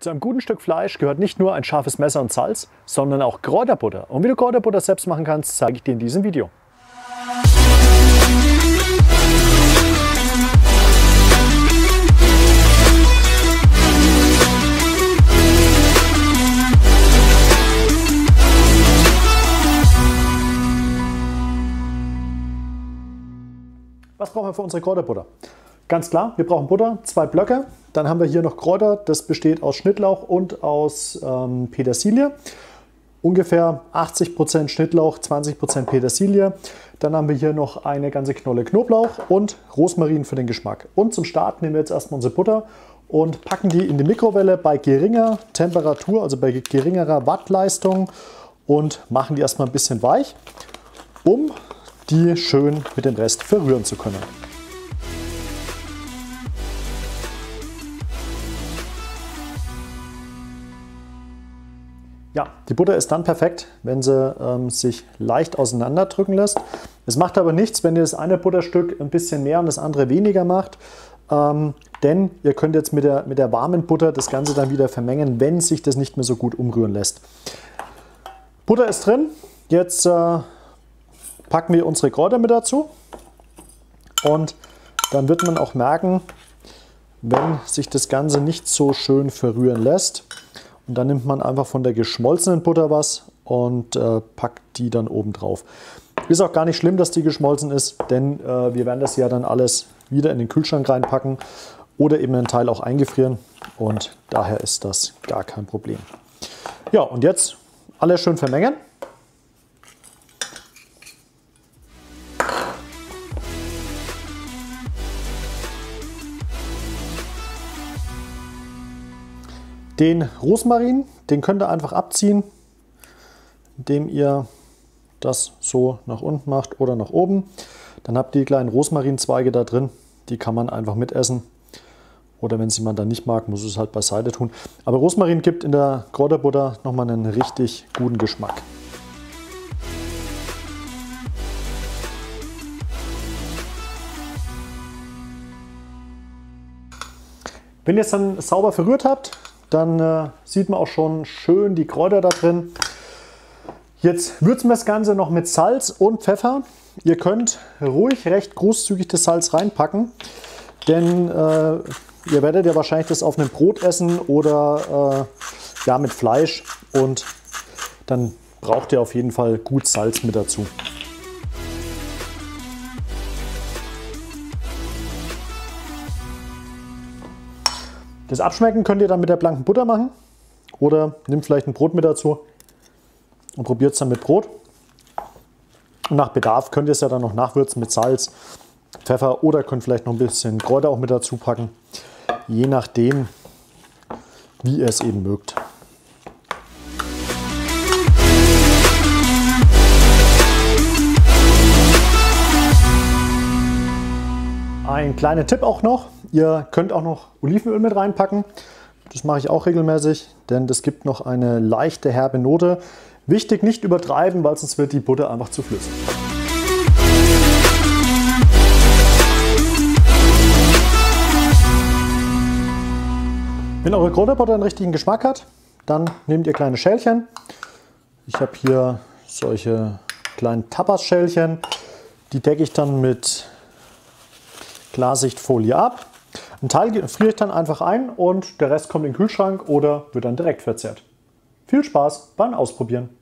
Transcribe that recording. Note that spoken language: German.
Zu einem guten Stück Fleisch gehört nicht nur ein scharfes Messer und Salz, sondern auch Kräuterbutter. Und wie du Kräuterbutter selbst machen kannst, zeige ich dir in diesem Video. Was brauchen wir für unsere Kräuterbutter? Ganz klar, wir brauchen Butter, 2 Blöcke, dann haben wir hier noch Kräuter, das besteht aus Schnittlauch und aus Petersilie. Ungefähr 80% Schnittlauch, 20% Petersilie. Dann haben wir hier noch eine ganze Knolle Knoblauch und Rosmarin für den Geschmack. Und zum Start nehmen wir jetzt erstmal unsere Butter und packen die in die Mikrowelle bei geringer Temperatur, also bei geringerer Wattleistung und machen die erstmal ein bisschen weich, um die schön mit dem Rest verrühren zu können. Ja, die Butter ist dann perfekt, wenn sie sich leicht auseinanderdrücken lässt. Es macht aber nichts, wenn ihr das eine Butterstück ein bisschen mehr und das andere weniger macht, denn ihr könnt jetzt mit der warmen Butter das Ganze dann wieder vermengen, wenn sich das nicht mehr so gut umrühren lässt. Butter ist drin, jetzt packen wir unsere Kräuter mit dazu und dann wird man auch merken, wenn sich das Ganze nicht so schön verrühren lässt. Und dann nimmt man einfach von der geschmolzenen Butter was und packt die dann oben drauf. Ist auch gar nicht schlimm, dass die geschmolzen ist, denn wir werden das ja dann alles wieder in den Kühlschrank reinpacken oder eben einen Teil auch eingefrieren. Und daher ist das gar kein Problem. Ja, und jetzt alles schön vermengen. Den Rosmarin, den könnt ihr einfach abziehen, indem ihr das so nach unten macht oder nach oben. Dann habt ihr die kleinen Rosmarinzweige da drin, die kann man einfach mitessen. Oder wenn sie man dann nicht mag, muss es halt beiseite tun. Aber Rosmarin gibt in der Kräuterbutter nochmal einen richtig guten Geschmack. Wenn ihr es dann sauber verrührt habt, dann sieht man auch schon schön die Kräuter da drin. Jetzt würzen wir das Ganze noch mit Salz und Pfeffer. Ihr könnt ruhig recht großzügig das Salz reinpacken, denn ihr werdet ja wahrscheinlich das auf einem Brot essen oder ja, mit Fleisch und dann braucht ihr auf jeden Fall gut Salz mit dazu. Das Abschmecken könnt ihr dann mit der blanken Butter machen oder nehmt vielleicht ein Brot mit dazu und probiert es dann mit Brot. Und nach Bedarf könnt ihr es ja dann noch nachwürzen mit Salz, Pfeffer oder könnt vielleicht noch ein bisschen Kräuter auch mit dazu packen, je nachdem, wie ihr es eben mögt. Ein kleiner Tipp auch noch, ihr könnt auch noch Olivenöl mit reinpacken. Das mache ich auch regelmäßig, denn das gibt noch eine leichte herbe Note. Wichtig, nicht übertreiben, weil sonst wird die Butter einfach zu flüssig. Wenn eure Kräuterbutter einen richtigen Geschmack hat, dann nehmt ihr kleine Schälchen. Ich habe hier solche kleinen Tapas-Schälchen, die decke ich dann mit Klarsichtfolie ab. Ein Teil friere ich dann einfach ein und der Rest kommt in den Kühlschrank oder wird dann direkt verzehrt. Viel Spaß beim Ausprobieren!